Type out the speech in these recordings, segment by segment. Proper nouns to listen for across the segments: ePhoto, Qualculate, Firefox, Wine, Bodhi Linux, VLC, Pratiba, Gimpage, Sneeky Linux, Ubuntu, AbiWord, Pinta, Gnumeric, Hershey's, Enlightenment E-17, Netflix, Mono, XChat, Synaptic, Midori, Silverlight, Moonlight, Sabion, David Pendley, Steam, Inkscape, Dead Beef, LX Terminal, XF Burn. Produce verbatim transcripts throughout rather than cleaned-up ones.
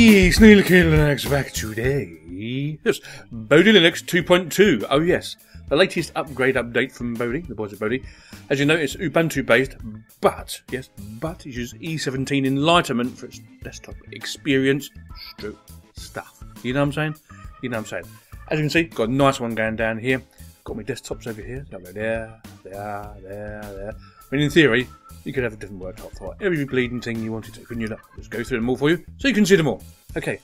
Hey, Sneeky Linux back today. Yes, Bodhi Linux two point two. Oh yes, the latest upgrade update from Bodhi, the boys of Bodhi. As you know, it's Ubuntu based, but, yes, but it uses E seventeen Enlightenment for its desktop experience. True stuff. You know what I'm saying? You know what I'm saying. As you can see, got a nice one going down here. Got my desktops over here. There, there, there, there. I mean, in theory, you could have a different worktop for every bleeding thing you wanted to, couldn't you? I'll just go through them all for you, so you can see them all. Okay,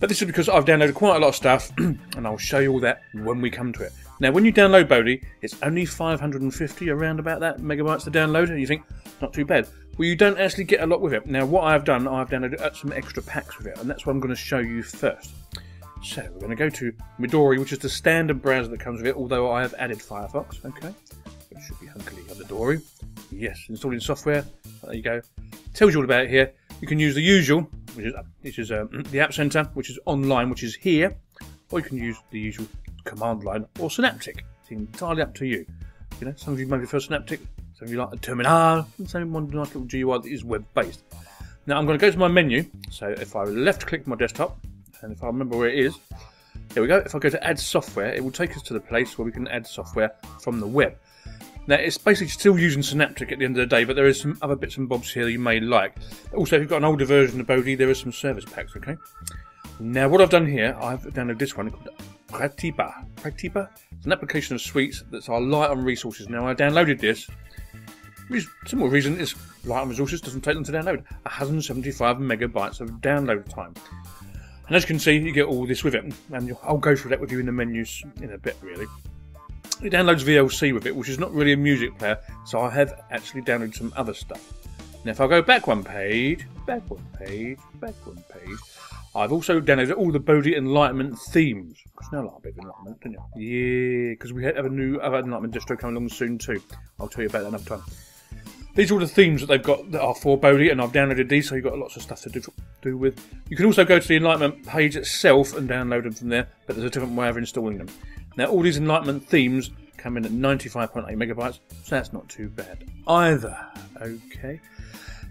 but this is because I've downloaded quite a lot of stuff, and I'll show you all that when we come to it. Now, when you download Bodhi, it's only five hundred fifty, around about that, megabytes to download, and you think, not too bad. Well, you don't actually get a lot with it. Now, what I've done, I've downloaded some extra packs with it, and that's what I'm going to show you first. So, we're going to go to Midori, which is the standard browser that comes with it, although I have added Firefox, okay? It should be hunkily on the Dory. Yes, installing software. There you go. Tells you all about it here. You can use the usual, which is this is um, the App Center, which is online, which is here, or you can use the usual command line or Synaptic. It's entirely up to you. You know, some of you may prefer Synaptic, some of you like the terminal, and some of you want a nice little G U I that is web-based. Now I'm going to go to my menu. So if I left-click my desktop, and if I remember where it is, there we go. If I go to Add Software, it will take us to the place where we can add software from the web. Now, it's basically still using Synaptic at the end of the day, but there is some other bits and bobs here that you may like. Also, if you've got an older version of Bodhi, there are some service packs, okay? Now, what I've done here, I've downloaded this one called Pratiba. Pratiba? It's an application of suites that's our light on resources. Now, I downloaded this. Reason, simple reason is light on resources doesn't take them to download. one hundred seventy-five megabytes of download time. And as you can see, you get all this with it. And I'll go through that with you in the menus in a bit, really. It downloads V L C with it, which is not really a music player, so I have actually downloaded some other stuff. Now, if I go back one page, back one page, back one page, I've also downloaded all the Bodhi Enlightenment themes. Because now I like a bit of Enlightenment, don't you? Yeah, because we have a new other Enlightenment distro coming along soon too. I'll tell you about that another time. These are all the themes that they've got that are for Bodhi, and I've downloaded these, so you've got lots of stuff to do, do with. You can also go to the Enlightenment page itself and download them from there, but there's a different way of installing them. Now, all these Enlightenment themes come in at ninety-five point eight megabytes, so that's not too bad either. Okay.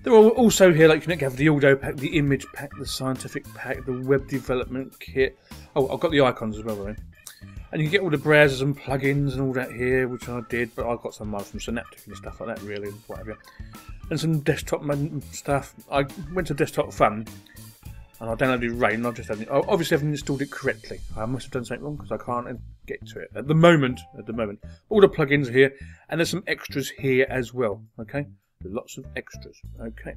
There are also here, like, you can have the audio pack, the image pack, the scientific pack, the web development kit. Oh, I've got the icons as well, right? And you can get all the browsers and plugins and all that here, which I did, but I've got some from Synaptic and stuff like that, really, and whatever. And some desktop stuff. I went to Desktop Fun. And I downloaded Rain. I've just had it. I obviously haven't installed it correctly. I must have done something wrong because I can't get to it at the moment. At the moment, all the plugins are here, and there's some extras here as well. Okay, lots of extras. Okay,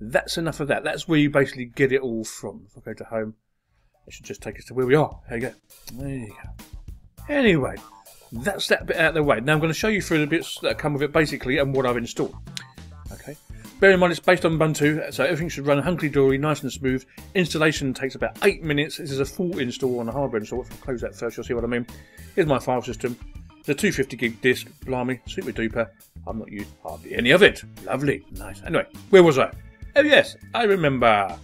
that's enough of that. That's where you basically get it all from. If I go to home, it should just take us to where we are. There you go. There you go. Anyway, that's that bit out of the way. Now I'm going to show you through the bits that come with it, basically, and what I've installed. Okay. Bear in mind it's based on Ubuntu, so everything should run hunky-dory, nice and smooth. Installation takes about eight minutes. This is a full install on a hardware install. If I close that first, you'll see what I mean. Here's my file system. It's a two hundred fifty gig disk. Blimey, super duper. I'm not used hardly any of it. Lovely, nice. Anyway, where was I? Oh yes, I remember.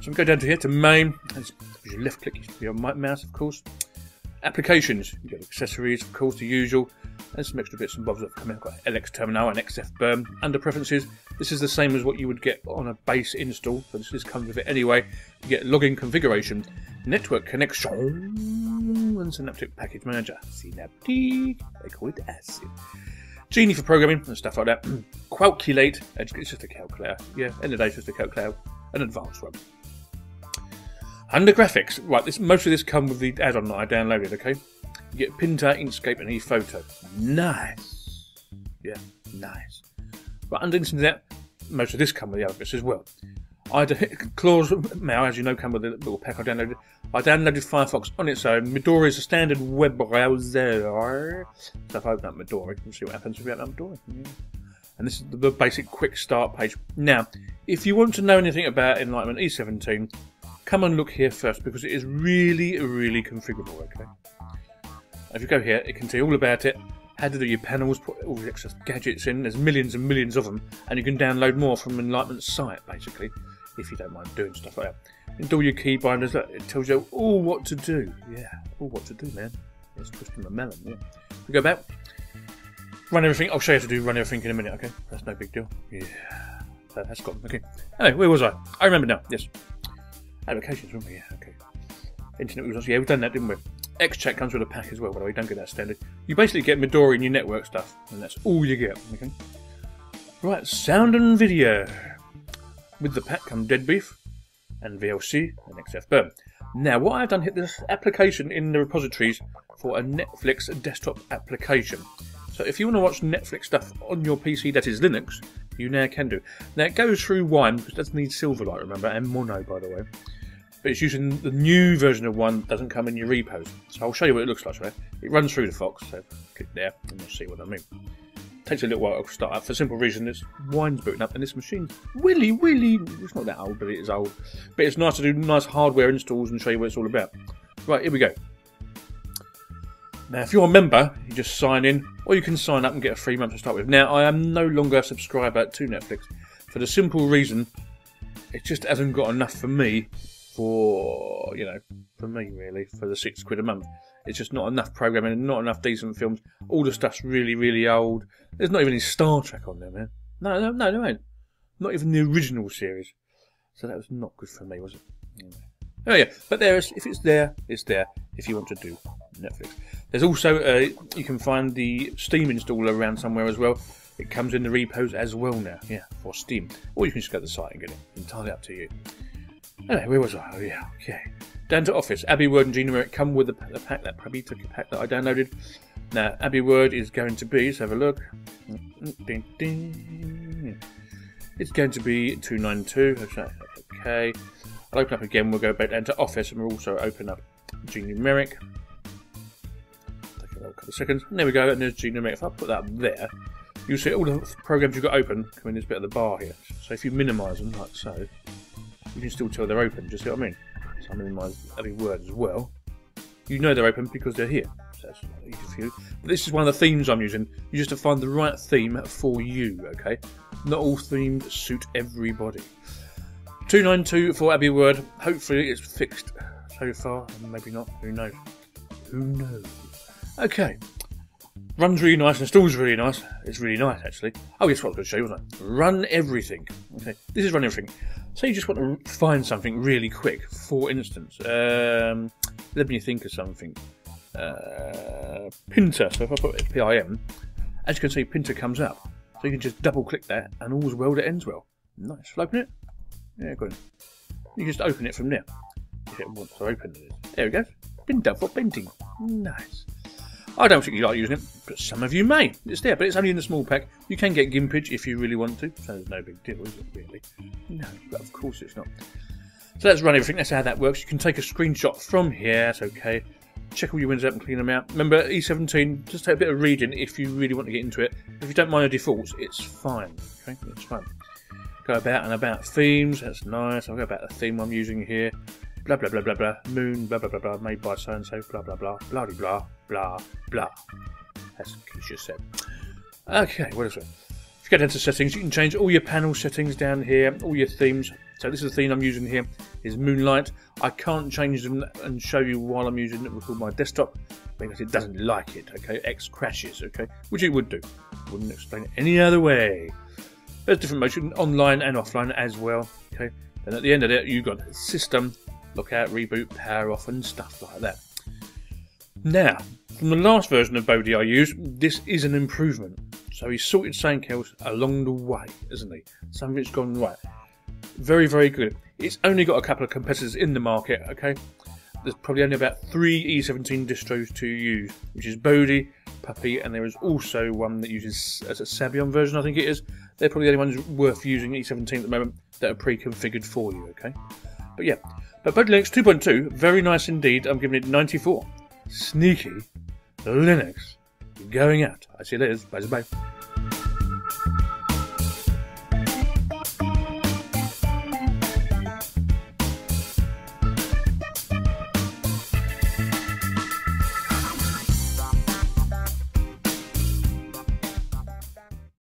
So we go down to here to main. That's your left click, your mouse, of course. Applications, you get accessories, of course, the usual. There's some extra bits and bobs that have come in. I've got L X Terminal and X F Burn. Under preferences, this is the same as what you would get on a base install, but this comes with it anyway. You get login configuration, network connection, and Synaptic package manager. Synaptic, they call it ASIN. Genie for programming and stuff like that. Qualculate, it's just a calculator. Yeah, end of the day, it's just a calculator, an advanced one. Under graphics, right, this, most of this comes with the add-on that I downloaded, okay? You get Pinta, Inkscape, and ePhoto. Nice! Yeah, nice. Right, underneath that, most of this comes with the other bits as well. I Claws now, as you know, come with a little pack I downloaded. I downloaded Firefox on its own. Midori is a standard web browser. So if I open up Midori, and see what happens if we open up Midori. Yeah. And this is the basic quick start page. Now, if you want to know anything about Enlightenment E seventeen, come and look here first, because it is really, really configurable, okay? If you go here, it can tell you all about it, how to do your panels, put all the extra gadgets in, there's millions and millions of them, and you can download more from Enlightenment's site, basically, if you don't mind doing stuff like that. And do all your key binders, look, it tells you all what to do, yeah, all what to do, man. It's twisting a melon, yeah. If we go back, run everything, I'll show you how to do run everything in a minute, okay? That's no big deal, yeah, that's gone, okay. Anyway, where was I? I remember now, yes. Applications, wouldn't we? Yeah, okay. Internet results. Yeah, we've done that, didn't we? XChat comes with a pack as well, by the way. Don't get that standard. You basically get Midori and your network stuff, and that's all you get. Okay. Right, sound and video. With the pack come Dead Beef and V L C and X F Burn. Now, what I've done hit this application in the repositories for a Netflix desktop application. So if you want to watch Netflix stuff on your P C that is Linux, you now can do. Now it goes through Wine, because it doesn't need Silverlight, remember, and Mono, by the way. But it's using the new version of Wine that doesn't come in your repos. So I'll show you what it looks like. Right? It runs through the Fox, so click there and you'll see what I mean. It takes a little while to start up for a simple reason. This Wine's booting up and this machine's willy willy. It's not that old, but it is old. But it's nice to do nice hardware installs and show you what it's all about. Right, here we go. Now, if you're a member, you just sign in, or you can sign up and get a free month to start with. Now, I am no longer a subscriber to Netflix for the simple reason it just hasn't got enough for me for, you know, for me, really, for the six quid a month. It's just not enough programming and not enough decent films. All the stuff's really, really old. There's not even any Star Trek on there, man. No, no, no, there ain't. Not even the original series. So that was not good for me, was it? Anyway. Oh yeah, but there is, if it's there, it's there, if you want to do Netflix. There's also, uh, you can find the Steam installer around somewhere as well. It comes in the repos as well now, yeah, for Steam. Or you can just go to the site and get it, entirely up to you. Anyway, where was I? Oh yeah, okay. Down to Office, AbiWord and Gnumeric come with the pack, that probably took a pack that I downloaded. Now, AbiWord is going to be, let's have a look. It's going to be two ninety-two, okay. I'll open up again, we'll go back down to Office and we'll also open up Gnumeric. Take a little couple of seconds. And there we go, and there's Gnumeric. If I put that up there, you'll see all the programs you've got open come in this bit of the bar here. So if you minimise them like so, you can still tell they're open, just see what I mean? So I minimise AbiWord as well. You know they're open because they're here. So that's easy for you. But this is one of the themes I'm using. You just have to find the right theme for you, okay? Not all themes suit everybody. two ninety-two for AbiWord. Hopefully it's fixed so far, maybe not, who knows? Who knows? Okay. Runs really nice, installs really nice. It's really nice actually. Oh yes, what I was going to show you, wasn't I? Run everything. Okay, this is run everything. So you just want to find something really quick, for instance. Um, let me think of something. Uh, Pinta, so if I put P I M, as you can see Pinta comes up. So you can just double click that and all's well that ends well. Nice, shall I open it? Yeah, good. You just open it from there. If it wants to open it. There we go. Pinta for painting. Nice. I don't think you like using it, but some of you may. It's there, but it's only in the small pack. You can get Gimpage if you really want to. So there's no big deal, is it really? No, but of course it's not. So let's run everything. That's how that works. You can take a screenshot from here. That's okay. Check all your windows up and clean them out. Remember, E seventeen, just take a bit of reading if you really want to get into it. If you don't mind the defaults, it's fine. Okay, it's fine. Go about and about themes, that's nice. I'll go about the theme I'm using here. Blah blah blah blah blah. Moon, blah blah blah blah. Made by so and so, blah blah blah. Blah de blah blah blah. That's what you just said. Okay, what is it? If you go down to settings, you can change all your panel settings down here, all your themes. So this is the theme I'm using here, is Moonlight. I can't change them and show you while I'm using it with my desktop because it doesn't like it, okay? X crashes, okay? Which it would do. Wouldn't explain it any other way. There's different motion, online and offline as well. Okay, and at the end of it, you've got system, lockout, reboot, power off, and stuff like that. Now, from the last version of Bodhi I used, this is an improvement. So he sorted something else along the way, isn't he? Something's gone right. Very, very good. It's only got a couple of competitors in the market. Okay, there's probably only about three E seventeen distros to use, which is Bodhi, Puppy, and there is also one that uses as a Sabion version, I think it is. They're probably the only ones worth using E seventeen at the moment that are pre-configured for you, okay? But yeah, but Bodhi Linux two point two, very nice indeed. I'm giving it ninety-four. Sneeky Linux. Going out. I see it is. Bye bye.